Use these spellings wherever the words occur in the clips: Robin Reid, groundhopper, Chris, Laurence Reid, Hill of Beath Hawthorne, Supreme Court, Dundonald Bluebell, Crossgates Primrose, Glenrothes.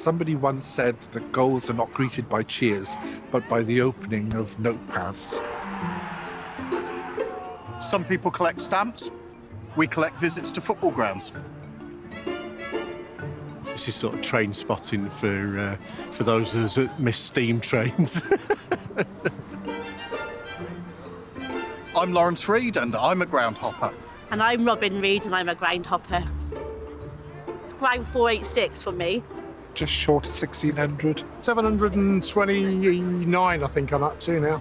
Somebody once said that goals are not greeted by cheers, but by the opening of notepads. Some people collect stamps. We collect visits to football grounds. This is sort of train spotting for those that miss steam trains. I'm Laurence Reid and I'm a groundhopper. And I'm Robin Reid and I'm a groundhopper. It's ground 486 for me. Just short of 1,600. 729, I think I'm up to now.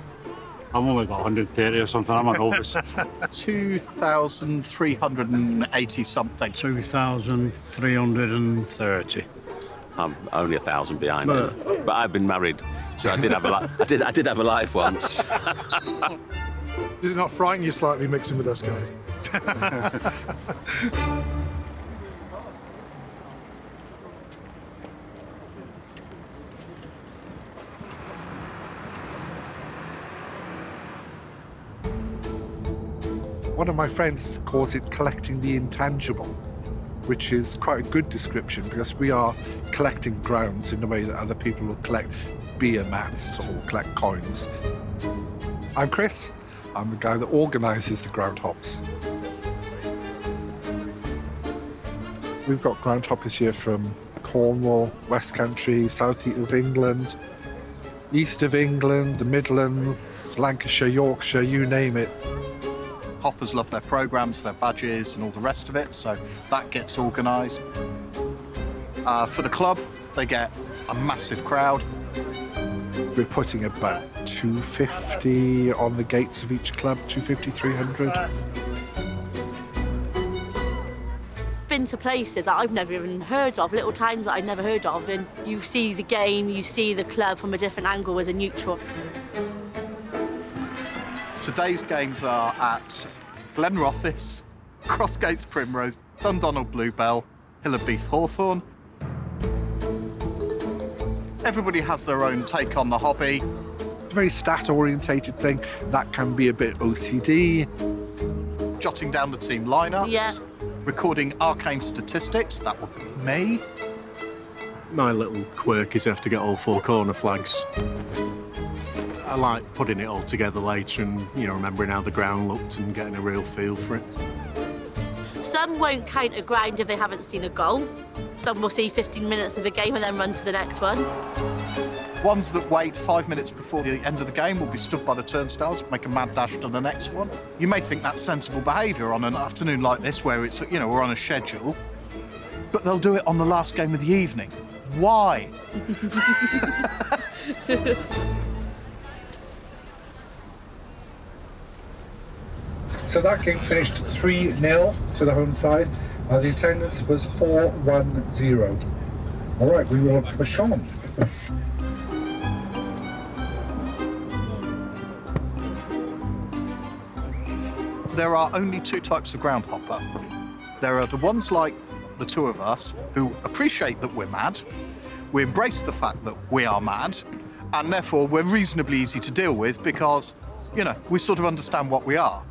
I'm only got 130 or something, I'm an novice. 2,380-something. 2,330. I'm only 1,000 behind him. But I've been married, so I did have a I did have a life once. Did it not frighten you slightly mixing with us guys? One of my friends calls it collecting the intangible, which is quite a good description because we are collecting grounds in the way that other people will collect beer mats or collect coins. I'm Chris. I'm the guy that organises the ground hops. We've got ground hoppers here from Cornwall, West Country, south of England, east of England, the Midlands, Lancashire, Yorkshire, you name it. Hoppers love their programmes, their badges and all the rest of it, so that gets organised. For the club, they get a massive crowd. We're putting about 250 on the gates of each club, 250, 300. Been to places that I've never even heard of, little towns that I've never heard of, and you see the game, you see the club from a different angle as a neutral. Today's games are at Glenrothes, Crossgates Primrose, Dundonald Bluebell, Hill of Beath Hawthorne. Everybody has their own take on the hobby. It's a very stat-orientated thing. That can be a bit OCD. Jotting down the team lineups. Yeah. Recording arcane statistics. That would be me. My little quirk is I have to get all four corner flags. I like putting it all together later and, you know, remembering how the ground looked and getting a real feel for it. Some won't count a ground if they haven't seen a goal. Some will see 15 minutes of a game and then run to the next one. Ones that wait 5 minutes before the end of the game will be stood by the turnstiles, make a mad dash to the next one. You may think that's sensible behaviour on an afternoon like this where it's, you know, we're on a schedule, but they'll do it on the last game of the evening. Why? So that game finished 3-0 to the home side. The attendance was 410. All right, we will push on. There are only two types of groundhopper. There are the ones like the two of us who appreciate that we're mad, we embrace the fact that we are mad, and therefore we're reasonably easy to deal with because, you know, we sort of understand what we are.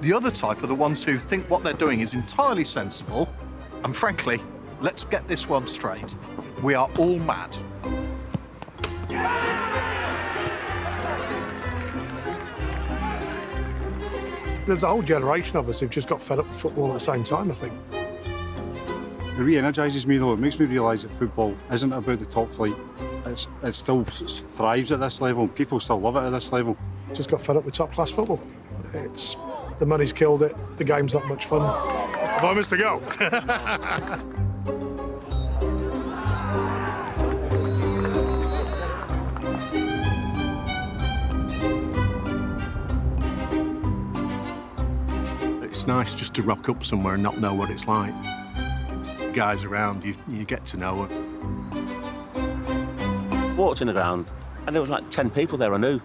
The other type are the ones who think what they're doing is entirely sensible, and frankly, let's get this one straight. We are all mad. There's a whole generation of us who've just got fed up with football at the same time, I think. It re-energises me, though. It makes me realise that football isn't about the top flight. It still thrives at this level. People still love it at this level. Just got fed up with top-class football. It's... The money's killed it, the game's not much fun. Have I missed a goal? It's nice just to rock up somewhere and not know what it's like. The guys around, you get to know them. Walked in the ground and there was like 10 people there I knew.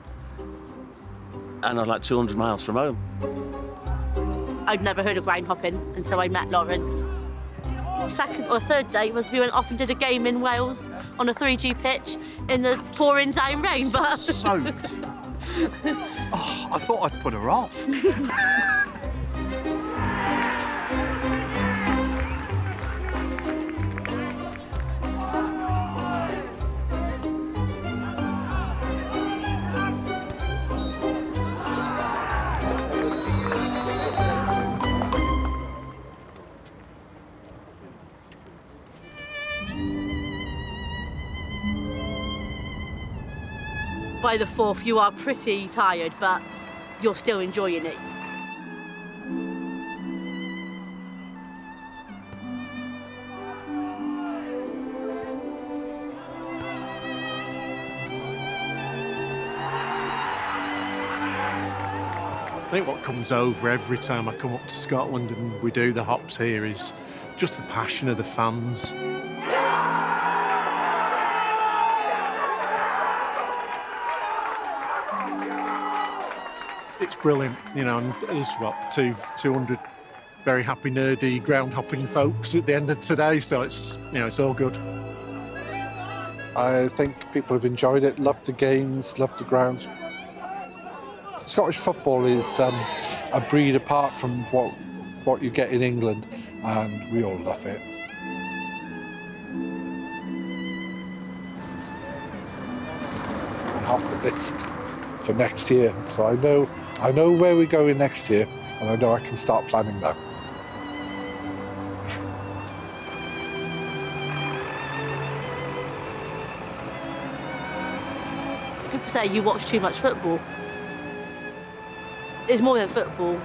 And I was like 200 miles from home. I'd never heard of ground hopping until I met Laurence. Second or third day was we went off and did a game in Wales on a 3G pitch in the pouring down rain, but... Soaked. Oh, I thought I'd put her off. by the fourth, you are pretty tired, but you're still enjoying it. I think what comes over every time I come up to Scotland and we do the hops here is just the passion of the fans. It's brilliant, you know, and there's, what, 200 very happy, nerdy, ground-hopping folks at the end of today, so it's, you know, it's all good. I think people have enjoyed it, loved the games, loved the grounds. Scottish football is a breed apart from what you get in England, and we all love it. Half the list for next year, so I know where we're going next year, and I know I can start planning that. People say you watch too much football. It's more than football.